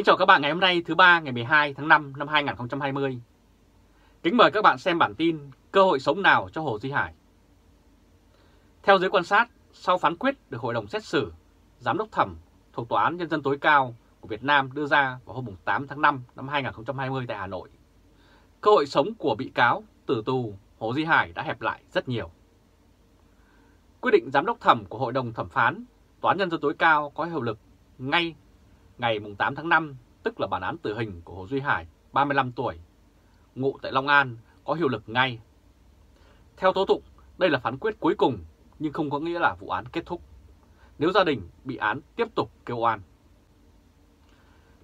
Kính chào các bạn ngày hôm nay thứ ba ngày 12 tháng 5 năm 2020. Kính mời các bạn xem bản tin cơ hội sống nào cho Hồ Duy Hải. Theo giới quan sát, sau phán quyết được Hội đồng xét xử, Giám đốc thẩm thuộc Tòa án Nhân dân tối cao của Việt Nam đưa ra vào hôm 8 tháng 5 năm 2020 tại Hà Nội, cơ hội sống của bị cáo tử tù Hồ Duy Hải đã hẹp lại rất nhiều. Quyết định Giám đốc thẩm của Hội đồng thẩm phán Tòa án Nhân dân tối cao có hiệu lực ngay ngày 8 tháng 5, tức là bản án tử hình của Hồ Duy Hải, 35 tuổi, ngụ tại Long An, có hiệu lực ngay. Theo tố tụng, đây là phán quyết cuối cùng nhưng không có nghĩa là vụ án kết thúc, nếu gia đình bị án tiếp tục kêu oan.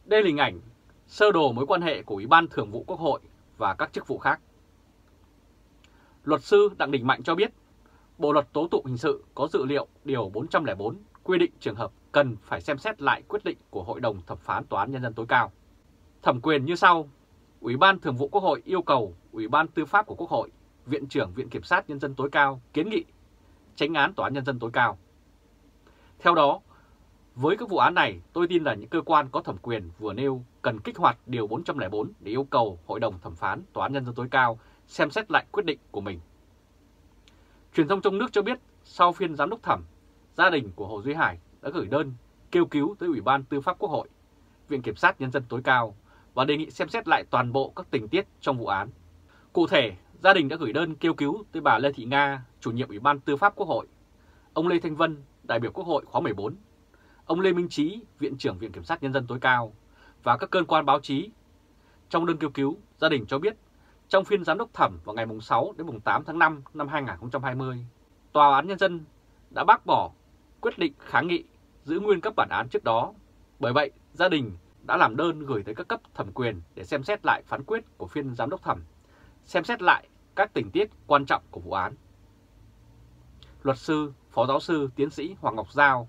Đây là hình ảnh sơ đồ mối quan hệ của Ủy ban Thường vụ Quốc hội và các chức vụ khác. Luật sư Đặng Đình Mạnh cho biết, Bộ luật tố tụng hình sự có dự liệu điều 404 quy định trường hợp cần phải xem xét lại quyết định của Hội đồng thẩm phán Tòa án Nhân dân tối cao. Thẩm quyền như sau: Ủy ban Thường vụ Quốc hội yêu cầu Ủy ban Tư pháp của Quốc hội, Viện trưởng Viện Kiểm sát Nhân dân tối cao kiến nghị chánh án Tòa án Nhân dân tối cao. Theo đó, với các vụ án này, tôi tin là những cơ quan có thẩm quyền vừa nêu cần kích hoạt điều 404 để yêu cầu Hội đồng thẩm phán Tòa án Nhân dân tối cao xem xét lại quyết định của mình. Truyền thông trong nước cho biết, sau phiên giám đốc thẩm, gia đình của Hồ Duy Hải đã gửi đơn kêu cứu tới Ủy ban Tư pháp Quốc hội, Viện Kiểm sát Nhân dân tối cao và đề nghị xem xét lại toàn bộ các tình tiết trong vụ án. Cụ thể, gia đình đã gửi đơn kêu cứu tới bà Lê Thị Nga, chủ nhiệm Ủy ban Tư pháp Quốc hội, ông Lê Thanh Vân, đại biểu Quốc hội khóa 14, ông Lê Minh Trí, Viện trưởng Viện Kiểm sát Nhân dân tối cao và các cơ quan báo chí. Trong đơn kêu cứu, gia đình cho biết, trong phiên giám đốc thẩm vào ngày 6 đến 8 tháng 5 năm 2020, Tòa án Nhân dân đã bác bỏ quyết định kháng nghị, giữ nguyên các bản án trước đó. Bởi vậy, gia đình đã làm đơn gửi tới các cấp thẩm quyền để xem xét lại phán quyết của phiên giám đốc thẩm, xem xét lại các tình tiết quan trọng của vụ án. Luật sư, phó giáo sư, tiến sĩ Hoàng Ngọc Giao,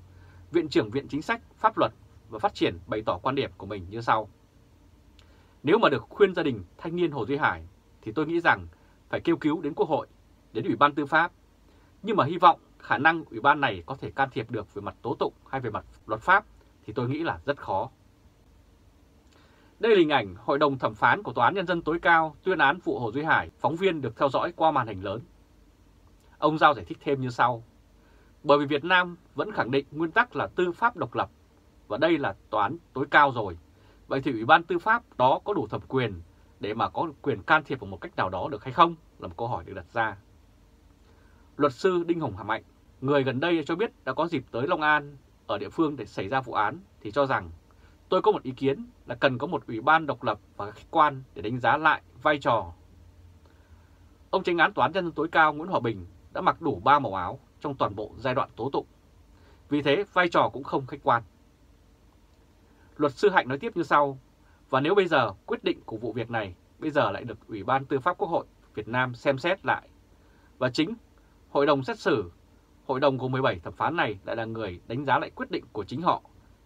Viện trưởng Viện Chính sách, Pháp luật và Phát triển bày tỏ quan điểm của mình như sau: Nếu mà được khuyên gia đình thanh niên Hồ Duy Hải thì tôi nghĩ rằng phải kêu cứu đến Quốc hội, đến Ủy ban Tư pháp. Nhưng mà hy vọng khả năng Ủy ban này có thể can thiệp được về mặt tố tụng hay về mặt luật pháp thì tôi nghĩ là rất khó. Đây là hình ảnh Hội đồng thẩm phán của Tòa án Nhân dân tối cao tuyên án vụ Hồ Duy Hải, phóng viên được theo dõi qua màn hình lớn. Ông Giao giải thích thêm như sau: Bởi vì Việt Nam vẫn khẳng định nguyên tắc là tư pháp độc lập và đây là Tòa án tối cao rồi, vậy thì Ủy ban Tư pháp đó có đủ thẩm quyền để mà có quyền can thiệp vào một cách nào đó được hay không là một câu hỏi được đặt ra. Luật sư Đinh Hùng Hà Mạnh, người gần đây cho biết đã có dịp tới Long An, ở địa phương để xảy ra vụ án, thì cho rằng tôi có một ý kiến là cần có một ủy ban độc lập và khách quan để đánh giá lại vai trò. Ông chánh án Tòa án Nhân dân tối cao Nguyễn Hòa Bình đã mặc đủ ba màu áo trong toàn bộ giai đoạn tố tụng, vì thế vai trò cũng không khách quan. Luật sư Hạnh nói tiếp như sau: Và nếu bây giờ quyết định của vụ việc này bây giờ lại được Ủy ban Tư pháp Quốc hội Việt Nam xem xét lại, và chính Hội đồng xét xử, hội đồng gồm 17 thẩm phán này lại là người đánh giá lại quyết định của chính họ,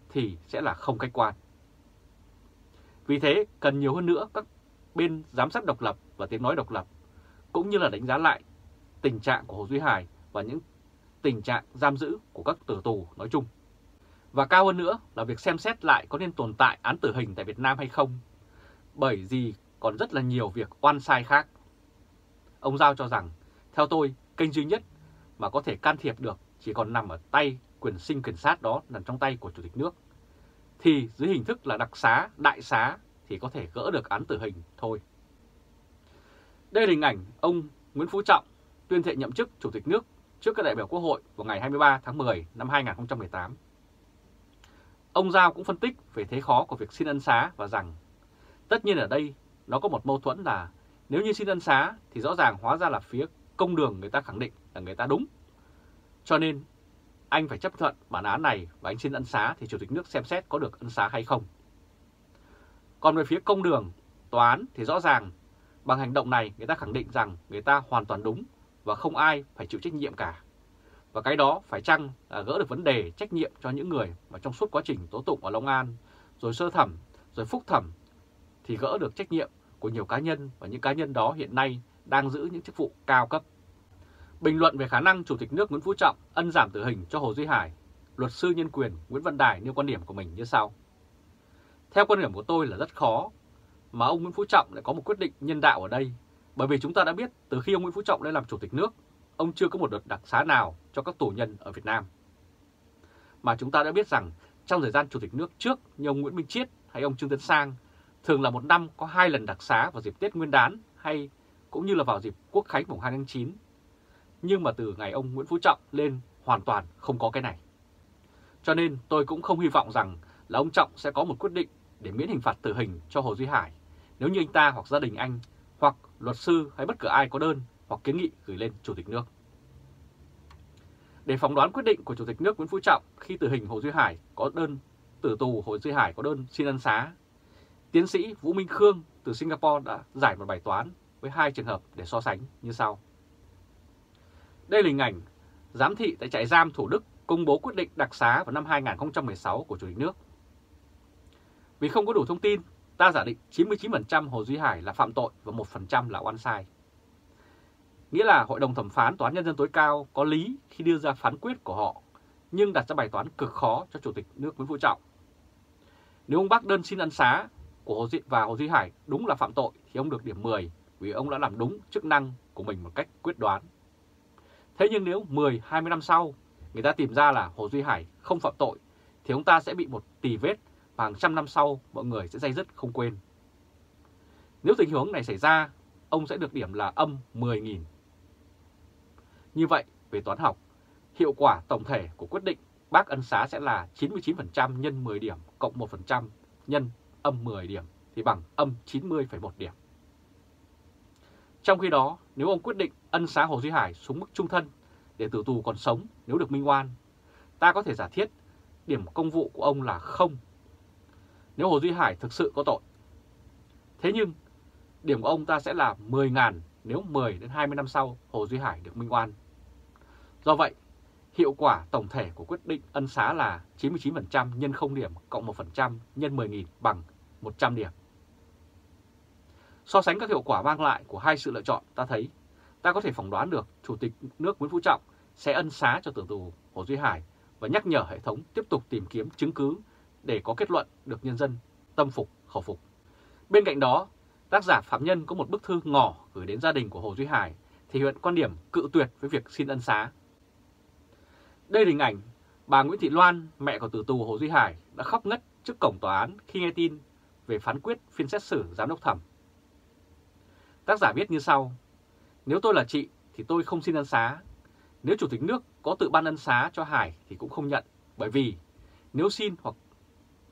thì sẽ là không khách quan. Vì thế, cần nhiều hơn nữa các bên giám sát độc lập và tiếng nói độc lập, cũng như là đánh giá lại tình trạng của Hồ Duy Hải và những tình trạng giam giữ của các tử tù nói chung. Và cao hơn nữa là việc xem xét lại có nên tồn tại án tử hình tại Việt Nam hay không, bởi vì còn rất là nhiều việc oan sai khác. Ông Giao cho rằng, theo tôi, kênh duy nhất mà có thể can thiệp được chỉ còn nằm ở tay quyền sinh quyền sát, đó nằm trong tay của Chủ tịch nước. Thì dưới hình thức là đặc xá, đại xá thì có thể gỡ được án tử hình thôi. Đây là hình ảnh ông Nguyễn Phú Trọng tuyên thệ nhậm chức Chủ tịch nước trước các đại biểu Quốc hội vào ngày 23 tháng 10 năm 2018. Ông Giao cũng phân tích về thế khó của việc xin ân xá và rằng tất nhiên ở đây nó có một mâu thuẫn là nếu như xin ân xá thì rõ ràng hóa ra là phía công đường người ta khẳng định là người ta đúng. Cho nên anh phải chấp thuận bản án này và anh xin ân xá thì Chủ tịch nước xem xét có được ân xá hay không. Còn về phía công đường, tòa án thì rõ ràng bằng hành động này người ta khẳng định rằng người ta hoàn toàn đúng và không ai phải chịu trách nhiệm cả. Và cái đó phải chăng là gỡ được vấn đề trách nhiệm cho những người mà trong suốt quá trình tố tụng ở Long An, rồi sơ thẩm, rồi phúc thẩm thì gỡ được trách nhiệm của nhiều cá nhân và những cá nhân đó hiện nay đang giữ những chức vụ cao cấp. Bình luận về khả năng Chủ tịch nước Nguyễn Phú Trọng ân giảm tử hình cho Hồ Duy Hải, luật sư nhân quyền Nguyễn Văn Đài nêu quan điểm của mình như sau: Theo quan điểm của tôi là rất khó, mà ông Nguyễn Phú Trọng lại có một quyết định nhân đạo ở đây, bởi vì chúng ta đã biết từ khi ông Nguyễn Phú Trọng lên làm chủ tịch nước, ông chưa có một đợt đặc xá nào cho các tù nhân ở Việt Nam. Mà chúng ta đã biết rằng trong thời gian chủ tịch nước trước như ông Nguyễn Minh Triết hay ông Trương Tấn Sang, thường là một năm có 2 lần đặc xá vào dịp Tết Nguyên đán hay cũng như là vào dịp Quốc khánh mùng 2 tháng 9. Nhưng mà từ ngày ông Nguyễn Phú Trọng lên hoàn toàn không có cái này. Cho nên tôi cũng không hy vọng rằng là ông Trọng sẽ có một quyết định để miễn hình phạt tử hình cho Hồ Duy Hải nếu như anh ta hoặc gia đình anh hoặc luật sư hay bất cứ ai có đơn hoặc kiến nghị gửi lên Chủ tịch nước. Để phỏng đoán quyết định của Chủ tịch nước Nguyễn Phú Trọng khi tử hình Hồ Duy Hải có đơn tử tù Hồ Duy Hải có đơn xin ân xá, tiến sĩ Vũ Minh Khương từ Singapore đã giải một bài toán với 2 trường hợp để so sánh như sau. Đây là hình ảnh giám thị tại trại giam Thủ Đức công bố quyết định đặc xá vào năm 2016 của Chủ tịch nước. Vì không có đủ thông tin, ta giả định 99% Hồ Duy Hải là phạm tội và 1% là oan sai. Nghĩa là Hội đồng Thẩm phán Tòa án Nhân dân tối cao có lý khi đưa ra phán quyết của họ, nhưng đặt ra bài toán cực khó cho Chủ tịch nước Nguyễn Phú Trọng. Nếu ông bác đơn xin ân xá của Hồ Duy Hải đúng là phạm tội thì ông được điểm 10 vì ông đã làm đúng chức năng của mình một cách quyết đoán. Thế nhưng nếu 10-20 năm sau người ta tìm ra là Hồ Duy Hải không phạm tội thì ông ta sẽ bị một tì vết và hàng trăm năm sau mọi người sẽ day dứt không quên. Nếu tình huống này xảy ra, ông sẽ được điểm là âm 10.000. Như vậy, về toán học, hiệu quả tổng thể của quyết định bác ân xá sẽ là 99% nhân 10 điểm cộng 1% nhân âm 10 điểm thì bằng âm 90,1 điểm. Trong khi đó, nếu ông quyết định ân xá Hồ Duy Hải xuống mức chung thân để tử tù còn sống nếu được minh oan, ta có thể giả thiết điểm công vụ của ông là 0 nếu Hồ Duy Hải thực sự có tội. Thế nhưng, điểm của ông ta sẽ là 10.000 nếu 10 đến 20 năm sau Hồ Duy Hải được minh oan. Do vậy, hiệu quả tổng thể của quyết định ân xá là 99% nhân 0 điểm cộng 1% nhân 10.000 bằng 100 điểm. So sánh các hiệu quả mang lại của 2 sự lựa chọn, ta thấy ta có thể phỏng đoán được Chủ tịch nước Nguyễn Phú Trọng sẽ ân xá cho tử tù Hồ Duy Hải và nhắc nhở hệ thống tiếp tục tìm kiếm chứng cứ để có kết luận được nhân dân tâm phục khẩu phục. Bên cạnh đó, tác giả Phạm Nhân có một bức thư ngỏ gửi đến gia đình của Hồ Duy Hải thể hiện quan điểm cự tuyệt với việc xin ân xá. Đây là hình ảnh bà Nguyễn Thị Loan, mẹ của tử tù Hồ Duy Hải, đã khóc ngất trước cổng tòa án khi nghe tin về phán quyết phiên xét xử giám đốc thẩm. Tác giả viết như sau: nếu tôi là chị thì tôi không xin ân xá. Nếu Chủ tịch nước có tự ban ân xá cho Hải thì cũng không nhận, bởi vì nếu xin hoặc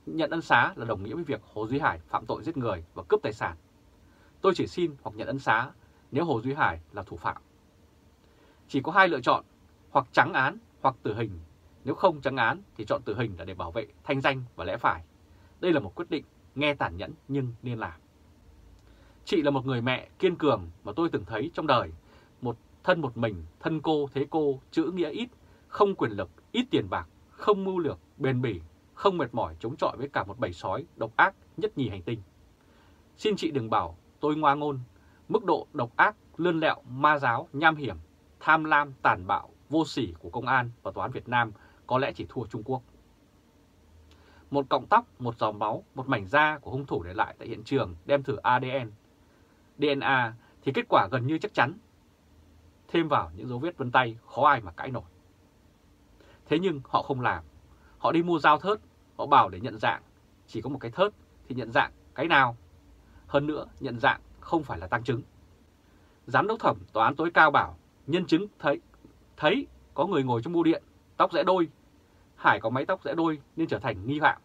nhận ân xá là đồng nghĩa với việc Hồ Duy Hải phạm tội giết người và cướp tài sản. Tôi chỉ xin hoặc nhận ân xá nếu Hồ Duy Hải là thủ phạm. Chỉ có 2 lựa chọn, hoặc trắng án hoặc tử hình. Nếu không trắng án thì chọn tử hình là để bảo vệ thanh danh và lẽ phải. Đây là một quyết định nghe tàn nhẫn nhưng nên làm. Chị là một người mẹ kiên cường mà tôi từng thấy trong đời. Một mình, thân cô thế cô, chữ nghĩa ít, không quyền lực, ít tiền bạc, không mưu lược, bền bỉ, không mệt mỏi chống chọi với cả một bầy sói độc ác nhất nhì hành tinh. Xin chị đừng bảo tôi ngoa ngôn. Mức độ độc ác, lươn lẹo, ma giáo, nham hiểm, tham lam, tàn bạo, vô sỉ của công an và tòa án Việt Nam có lẽ chỉ thua Trung Quốc. Một cọng tóc, một dòng máu, một mảnh da của hung thủ để lại tại hiện trường đem thử ADN, DNA thì kết quả gần như chắc chắn. Thêm vào những dấu vết vân tay khó ai mà cãi nổi. Thế nhưng họ không làm. Họ đi mua dao thớt, họ bảo để nhận dạng. Chỉ có một cái thớt thì nhận dạng cái nào? Hơn nữa, nhận dạng không phải là tăng chứng. Giám đốc thẩm tòa án tối cao bảo nhân chứng thấy có người ngồi trong bưu điện, tóc rẽ đôi. Hải có mái tóc rẽ đôi nên trở thành nghi phạm.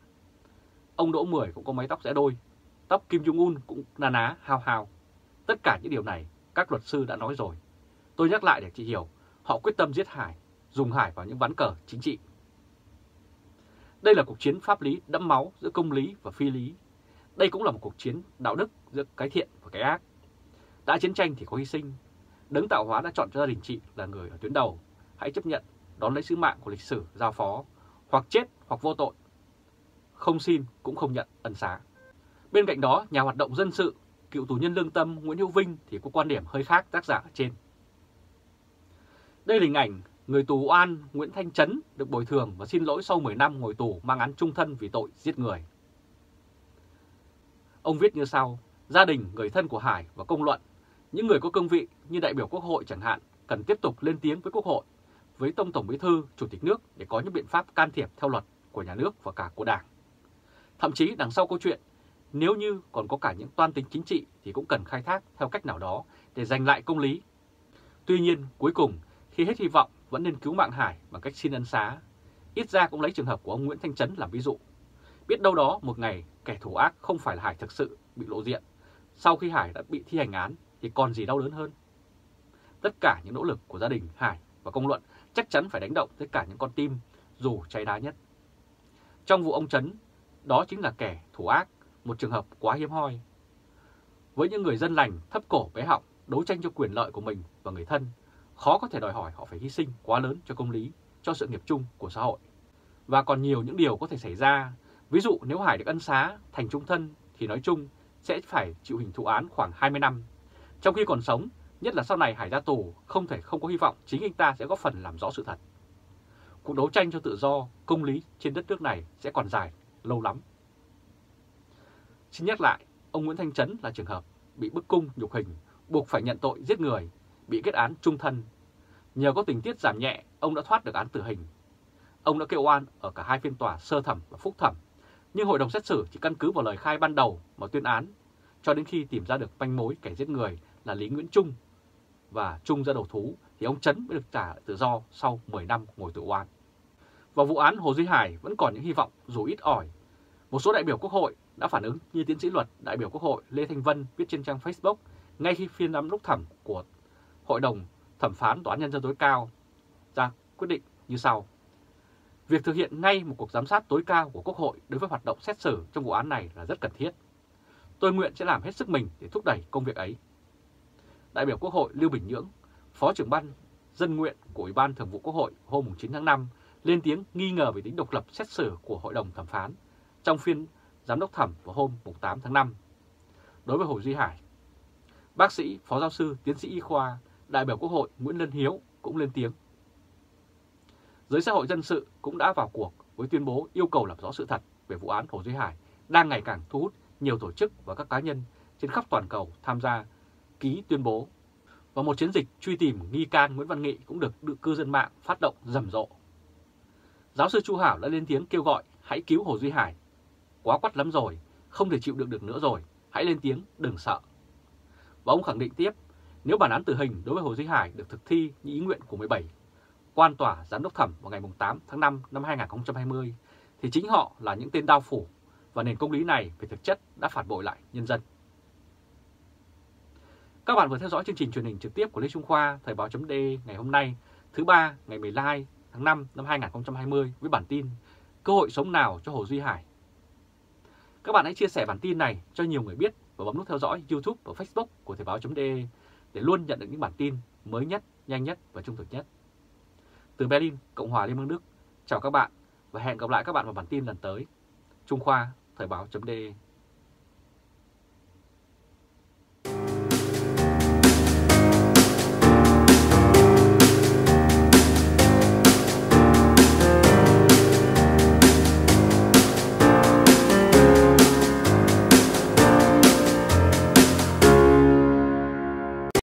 Ông Đỗ Mười cũng có mái tóc rẽ đôi. Tóc Kim Jong-un cũng na ná hao hao. Tất cả những điều này các luật sư đã nói rồi. Tôi nhắc lại để chị hiểu, họ quyết tâm giết Hải, dùng Hải vào những ván cờ chính trị. Đây là cuộc chiến pháp lý đẫm máu giữa công lý và phi lý. Đây cũng là một cuộc chiến đạo đức giữa cái thiện và cái ác. Đã chiến tranh thì có hy sinh. Đấng tạo hóa đã chọn cho gia đình chị là người ở tuyến đầu. Hãy chấp nhận, đón lấy sứ mạng của lịch sử giao phó, hoặc chết hoặc vô tội. Không xin cũng không nhận ân xá. Bên cạnh đó, nhà hoạt động dân sự, cựu tù nhân lương tâm Nguyễn Hữu Vinh thì có quan điểm hơi khác tác giả ở trên. Đây là hình ảnh người tù oan Nguyễn Thanh Chấn được bồi thường và xin lỗi sau 10 năm ngồi tù mang án chung thân vì tội giết người. Ông viết như sau: gia đình, người thân của Hải và công luận, những người có cương vị như đại biểu Quốc hội chẳng hạn, cần tiếp tục lên tiếng với Quốc hội, với Tổng Bí thư, Chủ tịch nước để có những biện pháp can thiệp theo luật của nhà nước và cả của Đảng. Thậm chí đằng sau câu chuyện, nếu như còn có cả những toan tính chính trị thì cũng cần khai thác theo cách nào đó để giành lại công lý. Tuy nhiên, cuối cùng, khi hết hy vọng vẫn nên cứu mạng Hải bằng cách xin ân xá. Ít ra cũng lấy trường hợp của ông Nguyễn Thanh Chấn làm ví dụ. Biết đâu đó một ngày kẻ thủ ác không phải là Hải thực sự bị lộ diện. Sau khi Hải đã bị thi hành án thì còn gì đau đớn hơn. Tất cả những nỗ lực của gia đình Hải và công luận chắc chắn phải đánh động tất cả những con tim dù cháy đá nhất. Trong vụ ông Chấn, đó chính là kẻ thủ ác, một trường hợp quá hiếm hoi. Với những người dân lành thấp cổ bé họng đấu tranh cho quyền lợi của mình và người thân, khó có thể đòi hỏi họ phải hy sinh quá lớn cho công lý, cho sự nghiệp chung của xã hội. Và còn nhiều những điều có thể xảy ra, ví dụ nếu Hải được ân xá thành trung thân thì nói chung sẽ phải chịu hình thụ án khoảng 20 năm. Trong khi còn sống, nhất là sau này Hải ra tù, không thể không có hy vọng chính anh ta sẽ góp phần làm rõ sự thật. Cuộc đấu tranh cho tự do, công lý trên đất nước này sẽ còn dài, lâu lắm. Xin nhắc lại, ông Nguyễn Thanh Chấn là trường hợp bị bức cung nhục hình, buộc phải nhận tội giết người, bị kết án trung thân. Nhờ có tình tiết giảm nhẹ, ông đã thoát được án tử hình. Ông đã kêu oan ở cả hai phiên tòa sơ thẩm và phúc thẩm, nhưng hội đồng xét xử chỉ căn cứ vào lời khai ban đầu mà tuyên án, cho đến khi tìm ra được manh mối kẻ giết người là Lý Nguyễn Trung và Trung ra đầu thú thì ông Chấn mới được trả tự do sau 10 năm ngồi tù oan. Và vụ án Hồ Duy Hải vẫn còn những hy vọng dù ít ỏi. Một số đại biểu Quốc hội đã phản ứng như tiến sĩ luật đại biểu Quốc hội Lê Thanh Vân viết trên trang Facebook ngay khi phiên giám đốc thẩm của Hội đồng Thẩm phán Tòa án Nhân dân tối cao ra quyết định như sau: việc thực hiện ngay một cuộc giám sát tối cao của Quốc hội đối với hoạt động xét xử trong vụ án này là rất cần thiết. Tôi nguyện sẽ làm hết sức mình để thúc đẩy công việc ấy. Đại biểu Quốc hội Lưu Bình Nhưỡng, Phó trưởng ban dân nguyện của Ủy ban Thường vụ Quốc hội hôm 9 tháng 5 lên tiếng nghi ngờ về tính độc lập xét xử của Hội đồng Thẩm phán trong phiên giám đốc thẩm vào hôm 8 tháng 5. Đối với Hồ Duy Hải, bác sĩ, phó giáo sư, tiến sĩ y khoa, đại biểu Quốc hội Nguyễn Lân Hiếu cũng lên tiếng. Giới xã hội dân sự cũng đã vào cuộc với tuyên bố yêu cầu làm rõ sự thật về vụ án Hồ Duy Hải đang ngày càng thu hút nhiều tổ chức và các cá nhân trên khắp toàn cầu tham gia ký tuyên bố. Và một chiến dịch truy tìm nghi can Nguyễn Văn Nghị cũng được cư dân mạng phát động rầm rộ. Giáo sư Chu Hảo đã lên tiếng kêu gọi hãy cứu Hồ Duy Hải. Quá quắt lắm rồi, không thể chịu đựng được nữa rồi, hãy lên tiếng, đừng sợ. Và ông khẳng định tiếp, nếu bản án tử hình đối với Hồ Duy Hải được thực thi như ý nguyện của 17 quan tòa giám đốc thẩm vào ngày 8 tháng 5 năm 2020, thì chính họ là những tên đao phủ và nền công lý này về thực chất đã phản bội lại nhân dân. Các bạn vừa theo dõi chương trình truyền hình trực tiếp của Lê Trung Khoa, Thời báo.de ngày hôm nay, thứ Ba, ngày 12 tháng 5 năm 2020 với bản tin Cơ hội sống nào cho Hồ Duy Hải. Các bạn hãy chia sẻ bản tin này cho nhiều người biết và bấm nút theo dõi YouTube và Facebook của Thời báo.de để luôn nhận được những bản tin mới nhất, nhanh nhất và trung thực nhất. Từ Berlin, Cộng hòa Liên bang Đức, chào các bạn và hẹn gặp lại các bạn vào bản tin lần tới. Trung Khoa, Thời báo.de